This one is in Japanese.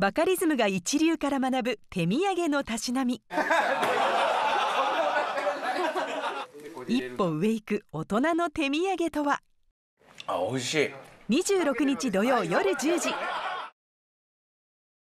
バカリズムが一流から学ぶ手土産のたしなみ。一歩上行く大人の手土産とは。あ、美味しい。26日土曜夜10時。